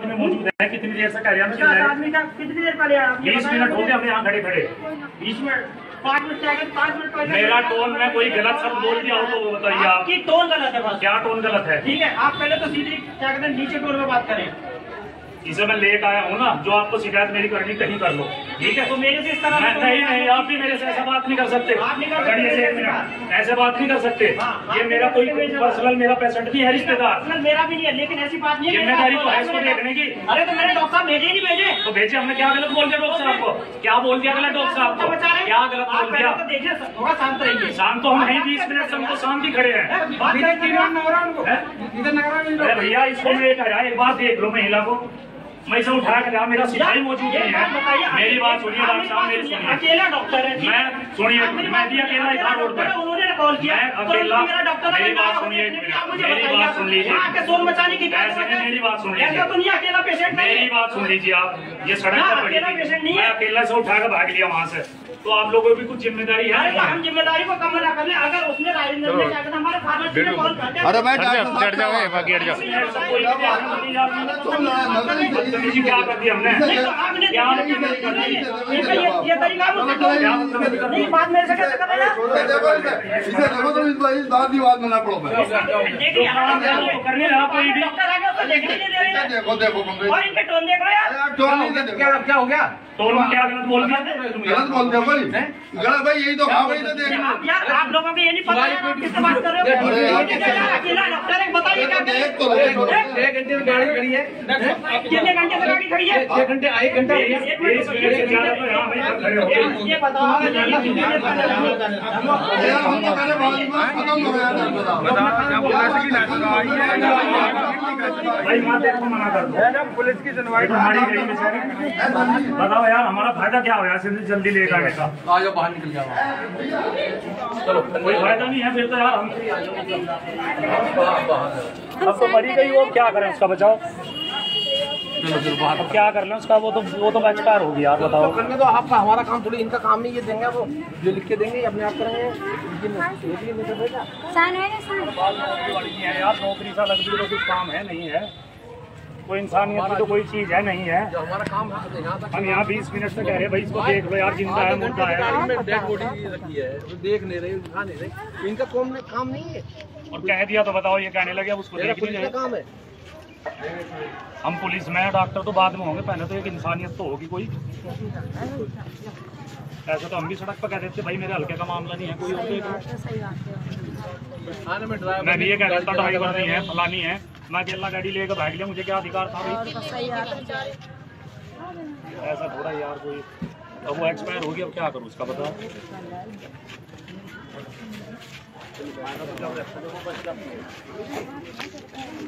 बाद में मौजूद है। कितनी देर से कार्यालय चल रहा है? आदमी का कितनी देर पहले आया? 20 मिनट हो गए हम यहाँ खड़े खड़े। 20 मिनट 5 मिनट से आगे 5 मिनट पहले। मेरा टोन में कोई गलत शब्द बोल दिया हो तो वो बताइए आप। की टोन गलत है? क्या टोन गलत है? ठीक है, आप पहले तो सीधे क्या कहते हैं नीचे टोन में बात करें। इसे मैं लेट आया हूँ ना, जो आपको शिकायत मेरी करनी कहीं कर लो, ठीक है? तो मेरे से इस तरह नहीं, आप भी मेरे से ऐसा बात नहीं कर सकते। ऐसे बात नहीं कर सकते। ये मेरा कोई पर्सनल, मेरा पेशेंट भी है, रिश्तेदार मेरा भी नहीं है, लेकिन ऐसी बात नहीं है। जिम्मेदारी तो है इसको देखने की। अरे तो मैंने डॉक्टर साहब भेजे ही नहीं भेजे? तो भेजे। हमने क्या गलत बोल दिया डॉक्टर साहब को? क्या बोल दिया गलत डॉक्टर साहब को? क्या गलत बोल दिया? देखिए थोड़ा शांत रहिए। शांत तो हम नहीं, 20 मिनट से हमको शांत ही खड़े हैं। भैया इसको एक बार देख लो, महिला को मैं से उठा कर मेरा सिपाही मौजूद नहीं है। मेरी बात सुनिए डॉक्टर साहब, मेरी सुनिए। अकेला डॉक्टर है मैं, सुनिए मैं भी अकेला इधर रोड पर, उन्होंने कॉल किया अकेला। मेरी बात सुनिए, मेरी बात सुन लीजिए। आके शोर मचाने की ऐसे नहीं, मेरी बात सुन लीजिए। तो नहीं अकेला पेशेंट, मेरी बात सुन लीजिए आप। ये सड़क पर अकेला पेशेंट नहीं है, अकेला से उठा कर भाग लिया वहाँ से। तो आप लोगों की कुछ जिम्मेदारी है। हम जिम्मेदारी को कम ना करें। अगर उसने राजेंद्र ने क्या हमारे फार्मेसी में कॉल करते हैं। अरे भाई डर जाओ, बाकी डर जाओ। क्या कर दिया हमने? आपने ये तरीका नहीं, बात मेरे से कैसे कर रहे हैं? इसे देखो तो इस बात की बात मना पड़ो। देखो देखो और इनके टोन देख रहे हैं। क्या हो गया? टोन में क्या गलत बोल दिया? गलत बोलते हो भाई, यही तो आप लोगों को ये नहीं पता किससे बात कर रहे हो। डॉक्टर बताइए कितने घंटे से गाड़ी खड़ी है? 6 घंटे। 1 घंटा ये बताओ पुलिस की सुनवाई बताओ यार, हमारा फायदा क्या हो यार जल्दी लेकर आने का? आज बाहर निकल जाओ, चलो कोई फायदा नहीं है फिर तो यार। हम अब तो मरी गई, वो क्या करें उसका? बचाओ अब क्या कर लें उसका? वो तो बेकार होगी यार। बताओ करने तो आपका, हमारा काम थोड़ी, इनका काम नहीं। ये देंगे वो जो लिख के देंगे अपने आप करेंगे। यार नौकरी सा लग रही, कुछ काम है नहीं है, कोई इंसानियत की तो कोई चीज है नहीं है। हमारा काम हम यहाँ 20 मिनट से कह रहे हैं भाई इसको देख लो यार, जिंदा है मुर्दा है, डेड बॉडी रखी है, तो देख नहीं रहे, उठा नहीं रहे। इनका काम नहीं है और कह दिया तो बताओ ये कहने लगे अब उसको देख लीजिए। काम है हम पुलिस में, डॉक्टर तो बाद में होंगे, पहले तो एक इंसानियत तो होगी कोई। ऐसा तो हम भी सड़क पर कह देते भाई मेरे हल्के का मामला नहीं है कोई, होते मैं भी ये कह देता ड्राइवर नहीं है फलानी है। मैं अकेला गाड़ी लेकर भाग लिया, मुझे क्या अधिकार था भाई? ऐसा थोड़ा यार कोई। अब वो एक्सपायर हो गया, अब क्या करूँ उसका बताओ?